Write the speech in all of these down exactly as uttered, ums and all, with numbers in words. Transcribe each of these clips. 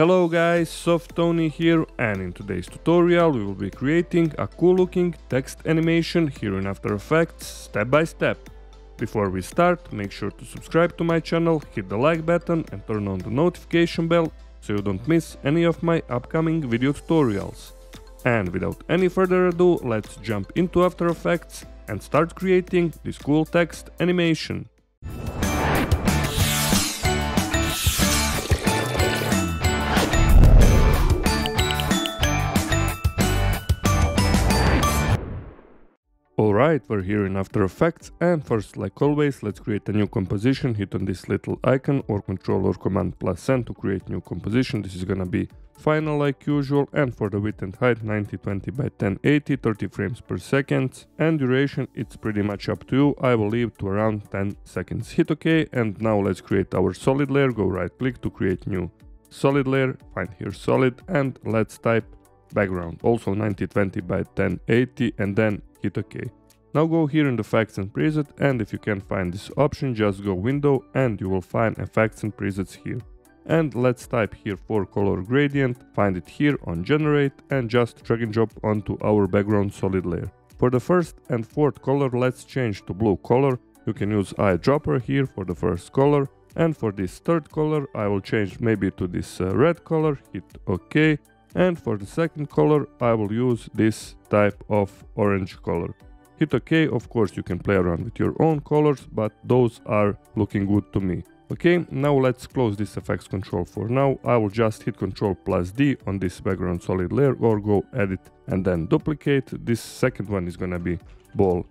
Hello guys, Softoni here, and in today's tutorial we will be creating a cool looking text animation here in After Effects step by step. Before we start, make sure to subscribe to my channel, hit the like button and turn on the notification bell so you don't miss any of my upcoming video tutorials. And without any further ado, let's jump into After Effects and start creating this cool text animation. Alright, we're here in After Effects, and first, like always, let's create a new composition. Hit on this little icon or Control or Command plus N to create new composition. This is gonna be final like usual, and for the width and height ninety twenty by ten eighty, thirty frames per second, and duration it's pretty much up to you. I will leave to around ten seconds. Hit OK, and now let's create our solid layer. Go right click to create new solid layer, find here solid, and let's type background, also ninety twenty by ten eighty, and then hit OK. Now go here in the effects and preset, and if you can't find this option, just go window and you will find effects and presets here. And let's type here for color gradient, find it here on generate and just drag and drop onto our background solid layer. For the first and fourth color, let's change to blue color. You can use eyedropper here for the first color, and for this third color I will change maybe to this uh, red color, hit OK. And for the second color I will use this type of orange color. Hit OK. Of course you can play around with your own colors, but those are looking good to me. Okay, now let's close this effects control for now. I will just hit Control plus D on this background solid layer, or go edit and then duplicate. This second one is gonna be ball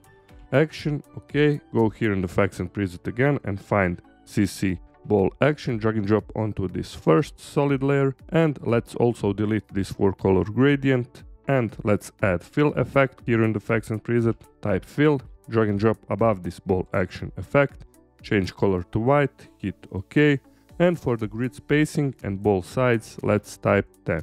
action. Okay, go here in the effects and preset again and find C C Ball Action, drag and drop onto this first solid layer, and let's also delete this four color gradient, and let's add fill effect here in the effects and preset, type fill, drag and drop above this ball action effect, change color to white, hit OK, and for the grid spacing and ball size let's type ten.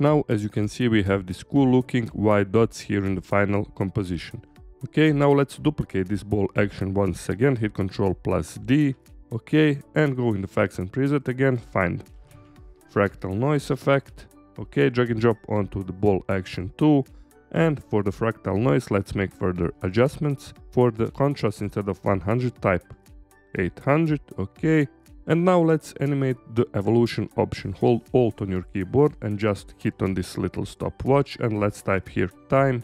Now as you can see we have this cool looking white dots here in the final composition. Okay, now let's duplicate this ball action once again, hit Control plus D. Okay, and go in the effects and preset again, find Fractal Noise effect. Okay, drag and drop onto the ball action two, and for the fractal noise let's make further adjustments. For the contrast, instead of one hundred type eight hundred. Okay, and now let's animate the evolution option. Hold Alt on your keyboard and just hit on this little stopwatch, and let's type here time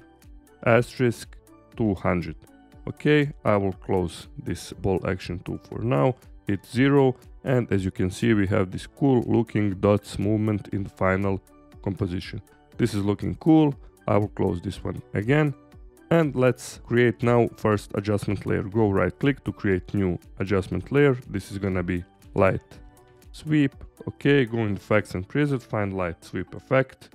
asterisk two hundred. Okay, I will close this ball action two for now, hit zero, and as you can see we have this cool looking dots movement in the final composition. This is looking cool. I will close this one again, and let's create now first adjustment layer. Go right click to create new adjustment layer. This is gonna be light sweep. Okay, go in effects and preset, find light sweep effect,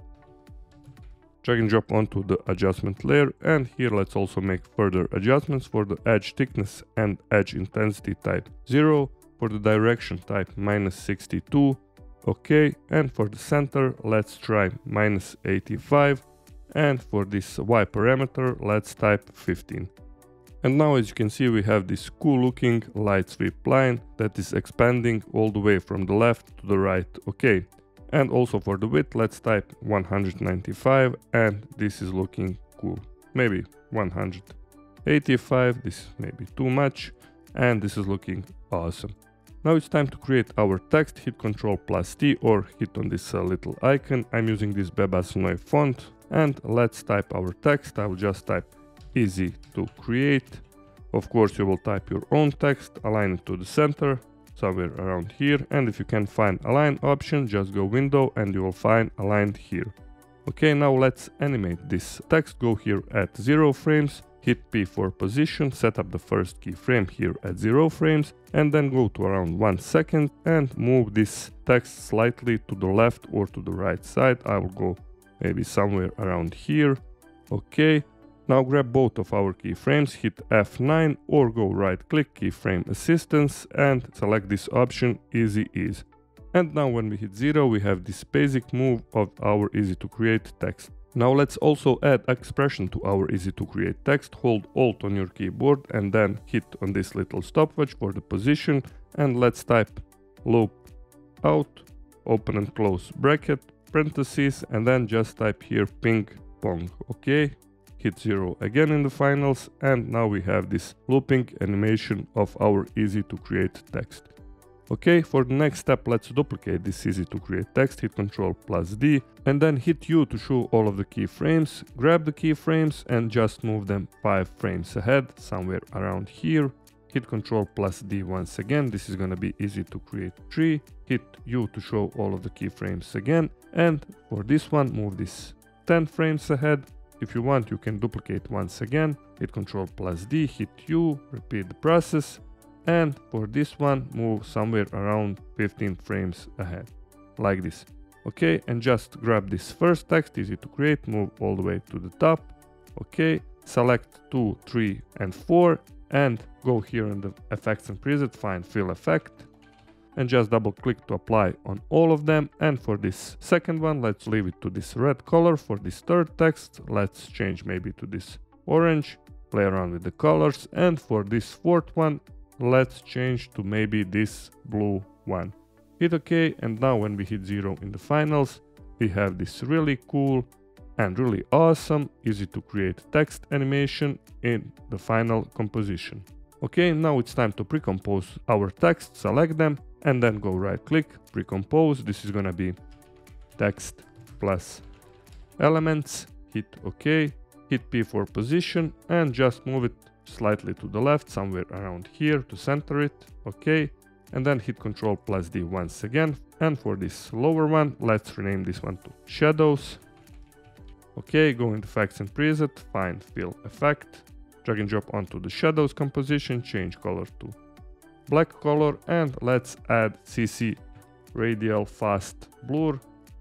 drag and drop onto the adjustment layer, and here let's also make further adjustments. For the edge thickness and edge intensity type zero, for the direction type minus sixty-two. Okay, and for the center let's try minus eighty-five, and for this Y parameter let's type fifteen. And now as you can see we have this cool looking light sweep line that is expanding all the way from the left to the right. Okay, and also for the width let's type one hundred ninety-five, and this is looking cool. Maybe one hundred eighty-five, this is maybe too much, and this is looking awesome. Now it's time to create our text. Hit Control plus T or hit on this uh, little icon. I'm using this Bebas Neue font, and let's type our text. I will just type easy to create. Of course you will type your own text, align it to the center, somewhere around here, and if you can find align option, just go window and you will find aligned here. Okay, now let's animate this text. Go here at zero frames, hit P for position, set up the first keyframe here at zero frames, and then go to around one second and move this text slightly to the left or to the right side. I will go maybe somewhere around here. Okay, now grab both of our keyframes, hit F nine or go right click, keyframe assistance, and select this option easy ease. And now when we hit zero we have this basic move of our easy to create text. Now let's also add expression to our easy to create text. Hold Alt on your keyboard and then hit on this little stopwatch for the position, and let's type loop out open and close bracket, parentheses, and then just type here ping pong, okay? Hit zero again in the finals, and now we have this looping animation of our easy to create text. Okay, for the next step, let's duplicate this easy to create text, hit Ctrl plus D, and then hit U to show all of the keyframes, grab the keyframes and just move them five frames ahead, somewhere around here. Hit Ctrl plus D once again, this is gonna be easy to create three, hit U to show all of the keyframes again, and for this one, move this ten frames ahead. If you want, you can duplicate once again, hit Ctrl plus D, hit U, repeat the process, and for this one, move somewhere around fifteen frames ahead, like this. Okay, and just grab this first text, easy to create, move all the way to the top, okay, select two, three and four, and go here in the effects and preset, find fill effect, and just double click to apply on all of them. And for this second one, let's leave it to this red color. For this third text, let's change maybe to this orange, play around with the colors. And for this fourth one, let's change to maybe this blue one. Hit OK, and now when we hit zero in the finals, we have this really cool and really awesome, easy to create text animation in the final composition. Okay, now it's time to pre-compose our text, select them, and then go right click, pre-compose. This is gonna be text plus elements, hit OK, hit P for position, and just move it slightly to the left, somewhere around here to center it, okay, and then hit Ctrl plus D once again, and for this lower one, let's rename this one to shadows. Okay, go into effects and preset, find fill effect, drag and drop onto the shadows composition, change color to black color, and let's add C C Radial Fast Blur,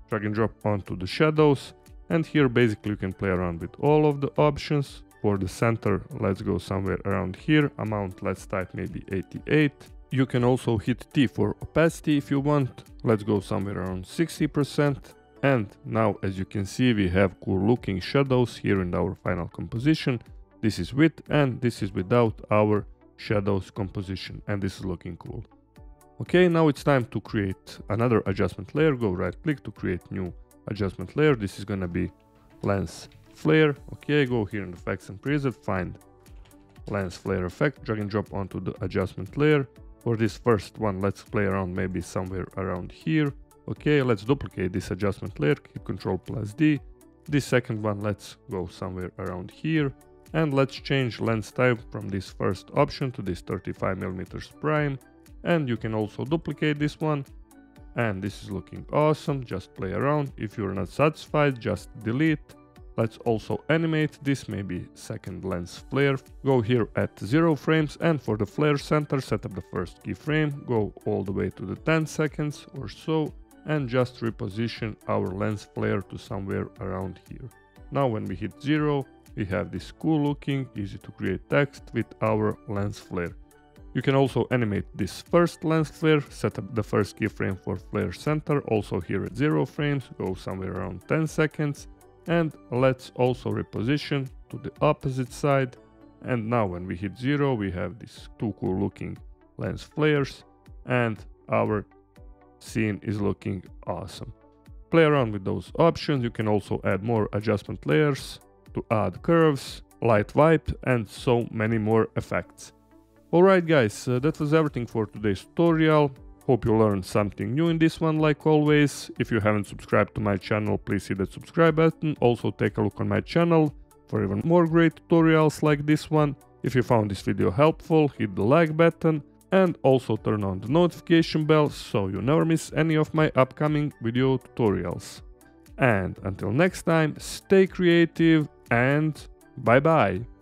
drag and drop onto the shadows, and here basically you can play around with all of the options. For the center, let's go somewhere around here, amount let's type maybe eighty-eight, you can also hit T for opacity if you want, let's go somewhere around sixty percent, and now as you can see we have cool looking shadows here in our final composition. This is with and this is without our shadows composition, and this is looking cool. Okay, now it's time to create another adjustment layer, go right click to create new adjustment layer, this is gonna be lens flare. Okay, go here in the effects and preset, find lens flare effect, drag and drop onto the adjustment layer. For this first one, let's play around maybe somewhere around here. Okay, let's duplicate this adjustment layer, hit Ctrl plus D. This second one, let's go somewhere around here, and let's change lens type from this first option to this thirty-five millimeter prime, and you can also duplicate this one, and this is looking awesome. Just play around, if you're not satisfied just delete. Let's also animate this, maybe second lens flare, go here at zero frames, and for the flare center set up the first keyframe, go all the way to the ten seconds or so, and just reposition our lens flare to somewhere around here. Now when we hit zero, we have this cool looking easy to create text with our lens flare. You can also animate this first lens flare, set up the first keyframe for flare center, also here at zero frames, go somewhere around ten seconds, and let's also reposition to the opposite side. And now when we hit zero, we have these two cool looking lens flares, and our scene is looking awesome. Play around with those options, you can also add more adjustment layers to add curves, light wipe, and so many more effects. Alright guys, uh, that was everything for today's tutorial. Hope you learned something new in this one, like always. If you haven't subscribed to my channel, please hit that subscribe button. Also take a look on my channel for even more great tutorials like this one. If you found this video helpful, hit the like button and also turn on the notification bell so you never miss any of my upcoming video tutorials. And until next time, stay creative and bye bye!